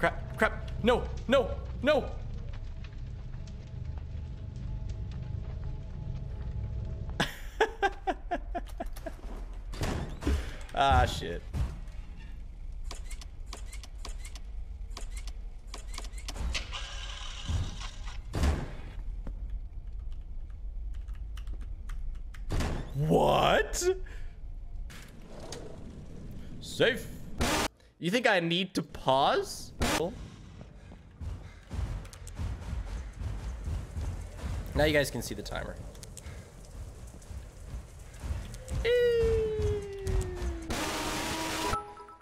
Crap, crap. No, no, no. Ah, shit. What? Safe. You think I need to pause? Now you guys can see the timer.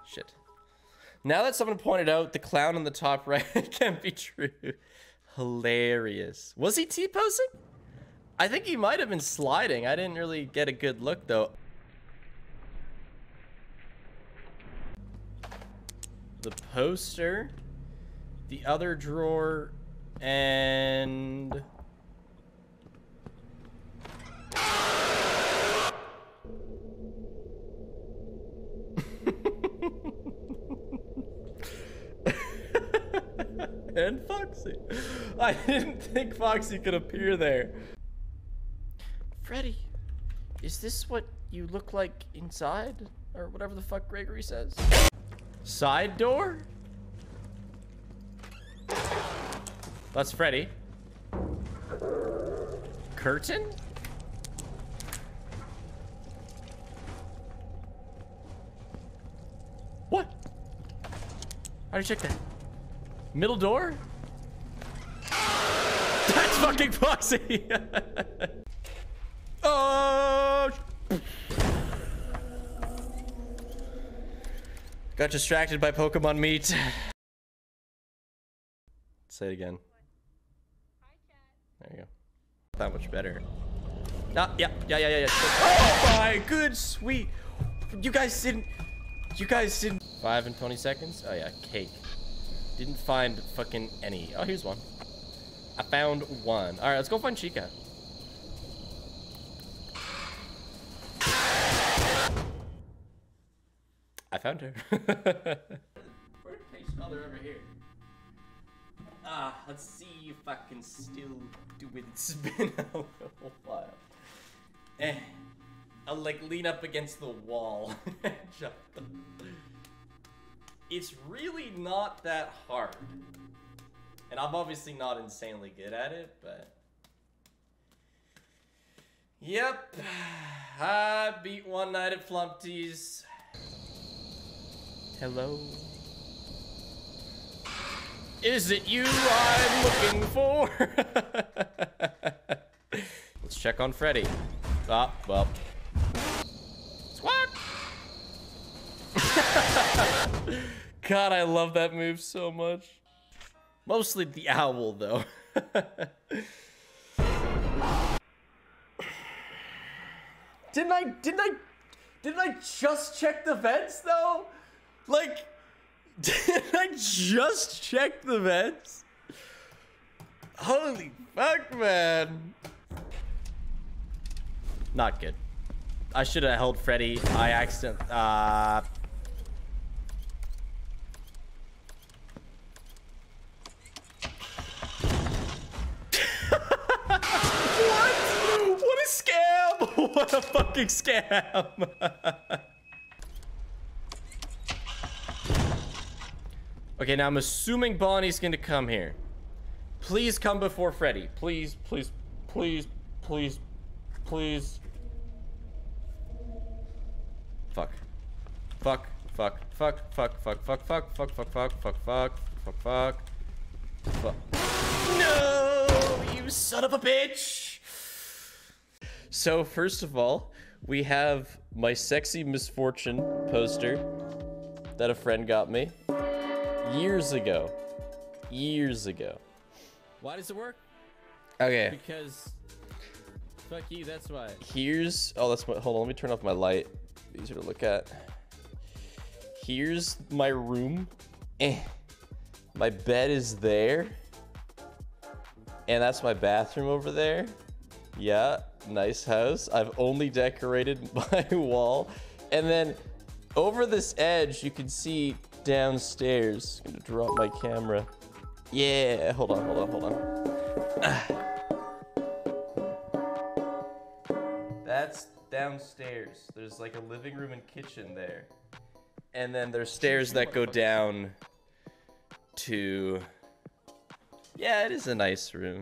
Shit. Now that someone pointed out the clown on the top right can't be true. Hilarious. Was he T-posing? I think he might have been sliding. I didn't really get a good look though. The poster, the other drawer, and... and Foxy. I didn't think Foxy could appear there. Freddy, is this what you look like inside? Or whatever the fuck Gregory says. Side door? That's Freddy. Curtain? What? How do you check that? Middle door? That's fucking Foxy! Oh! Got distracted by Pokemon meat. Say it again. There you go. Not much better. Ah, yeah. Oh my good sweet! You guys didn't. 5 and 20 seconds? Oh yeah, cake. Didn't find fucking any. Oh, here's one. I found one. Alright, let's go find Chica. I found her. Where did other over here? Ah, let's see if I can still do it. It's been a little while. I'll like lean up against the wall and jump them. It's really not that hard. And I'm obviously not insanely good at it, but... Yep. I beat one night at Flumpty's. Hello? Is it you I'm looking for? Let's check on Freddy. Ah, well. Squawk! God, I love that move so much. Mostly the owl, though. Didn't I just check the vents, though? Like, did I just check the vents? Holy fuck, man. Not good. I should have held Freddy. I accidentally, What? What a scam! What a fucking scam! Okay, now I'm assuming Bonnie's gonna come here. Please come before Freddy. Please, please, please, please, please. Fuck. Fuck, fuck, fuck, fuck, fuck, fuck, fuck, fuck, fuck, fuck, fuck, fuck, fuck, fuck, fuck. No, you son of a bitch! So, first of all, we have my sexy misfortune poster that a friend got me. Years ago. Why does it work? Okay. Because fuck you, that's why. Here's hold on, let me turn off my light. Easier to look at. Here's my room. My bed is there. And that's my bathroom over there. Yeah, nice house. I've only decorated my wall. And then over this edge you can see downstairs. I'm gonna drop my camera. Yeah, hold on, hold on, hold on. That's downstairs. There's like a living room and kitchen there. And then there's stairs that go down to... Yeah, it is a nice room.